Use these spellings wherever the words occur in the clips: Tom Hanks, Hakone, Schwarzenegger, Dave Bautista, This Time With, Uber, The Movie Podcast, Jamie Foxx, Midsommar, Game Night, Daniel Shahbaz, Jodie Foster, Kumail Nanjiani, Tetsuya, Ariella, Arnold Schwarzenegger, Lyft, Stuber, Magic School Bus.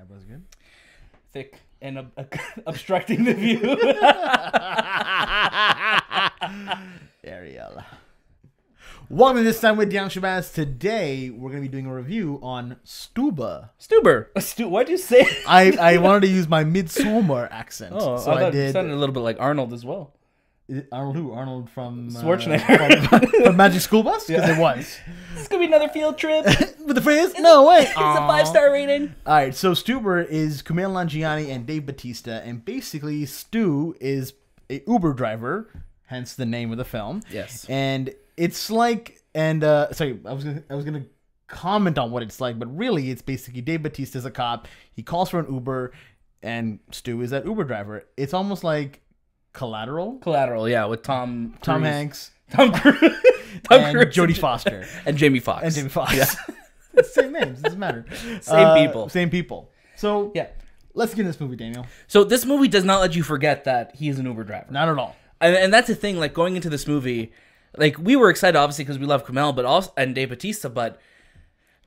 Yeah, but it's good. Thick and obstructing the view. Ariella. Welcome to This Time with Daniel Shahbaz. Today, we're going to be doing a review on Stuber. Stuber? Why'd you say it? I wanted to use my Midsommar accent. Oh, so I did. It sounded a little bit like Arnold as well. Arnold who? Arnold from... Schwarzenegger. From Magic School Bus? Because it was. This could be another field trip. With the phrase? No way. It's a 5-star rating. All right, so Stuber is Kumail Nanjiani and Dave Bautista. And basically, Stu is a Uber driver, hence the name of the film. Yes. And it's like... And, sorry, I was gonna comment on what it's like, but really it's basically Dave Bautista's a cop. He calls for an Uber, and Stu is that Uber driver. It's almost like... Collateral, yeah, with Tom Hanks, and Jodie Foster, and Jamie Foxx. Yeah. Same names, doesn't matter. Same people. So yeah, let's get into this movie, Daniel. So this movie does not let you forget that he is an Uber driver. Not at all. And that's the thing. Like going into this movie, like we were excited obviously because we love Kumail, but also and Dave Bautista, but.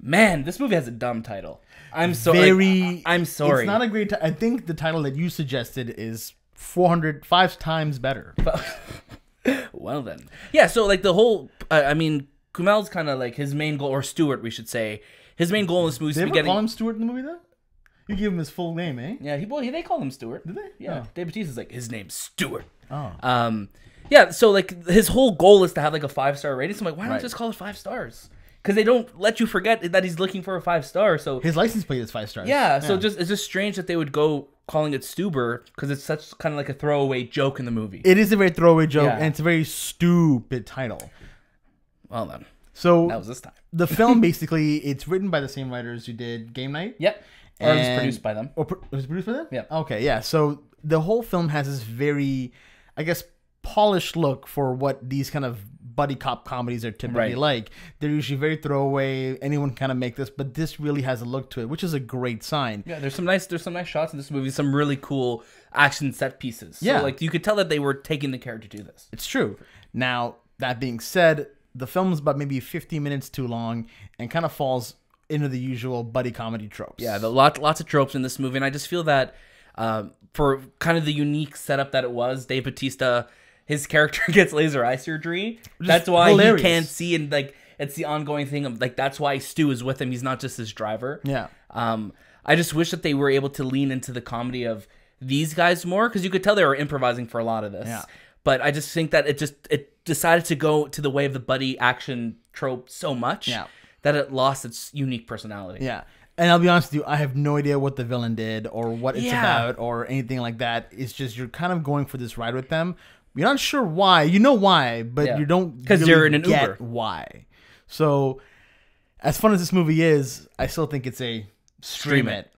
Man, this movie has a dumb title. I'm sorry. I'm sorry. It's not a great title. I think the title that you suggested is 5 times better. Well then. Yeah, so like the whole... I mean, Kumail's kind of like his main goal... Or Stuart, we should say. His main goal in this movie is to be getting... Did they ever call him Stuart in the movie though? You give him his full name, eh? Yeah, they call him Stuart. Did they? Yeah. Oh. Dave Bautista's like, his name's Stuart. Oh. Yeah, so like his whole goal is to have like a 5-star rating. So I'm like, why don't you just call it 5 stars? Because they don't let you forget that he's looking for a 5-star. So his license plate is 5 stars. Yeah, so just it's just strange that they would go calling it Stuber because it's such kind of like a throwaway joke in the movie. It is a very throwaway joke, and it's a very stupid title. Well then, so that was this time. The film basically it's written by the same writers who did Game Night. Yep, or it was produced by them. Or it was produced by them. Yeah. Okay. Yeah. So the whole film has this very, I guess, polished look for what these kind of buddy cop comedies are typically like. They're usually very throwaway. Anyone can kind of make this, but this really has a look to it, which is a great sign. Yeah, there's some nice shots in this movie. Some really cool action set pieces. Yeah, so, like you could tell that they were taking the care to do this. It's true. Now that being said, the film is about maybe 50 minutes too long and kind of falls into the usual buddy comedy tropes. Yeah, lots of tropes in this movie, and I just feel that for kind of the unique setup that it was, Dave Bautista. His character gets laser eye surgery. That's why he can't see, and like it's the ongoing thing of like that's why Stu is with him. He's not just his driver. Yeah. I just wish that they were able to lean into the comedy of these guys more because you could tell they were improvising for a lot of this. Yeah. But I just think that it decided to go to the way of the buddy action trope so much that it lost its unique personality. Yeah. And I'll be honest with you, I have no idea what the villain did or what it's about or anything like that. It's just you're kind of going for this ride with them. You're not sure why. You know why, but you don't really you're in an get Uber. Why. So, as fun as this movie is, I still think it's a stream it.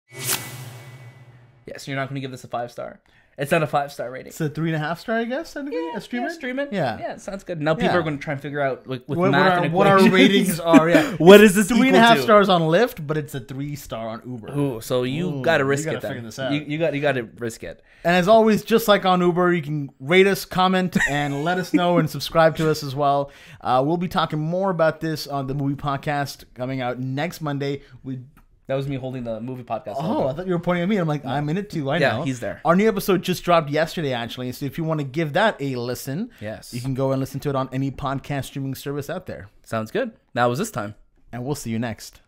Yeah, so you're not going to give this a 5-star. It's not a 5-star rating. It's a 3.5-star, I guess. Yeah, stream it. Yeah. Yeah, it sounds good. Now people are going to try and figure out like, with math and what our ratings are. Yeah. What is this? 3.5 stars on Lyft, but it's a 3-star on Uber. Ooh, so you got to risk it. Figure this out. You got to risk it. And as always, just like on Uber, you can rate us, comment, and let us know, and subscribe to us as well. We'll be talking more about this on the Movie Podcast coming out next Monday. That was me holding the Movie Podcast. Oh, I thought you were pointing at me. I'm like, I'm in it too. I know. Yeah, he's there. Our new episode just dropped yesterday, actually. So if you want to give that a listen, you can go and listen to it on any podcast streaming service out there. Sounds good. That was this time. And we'll see you next.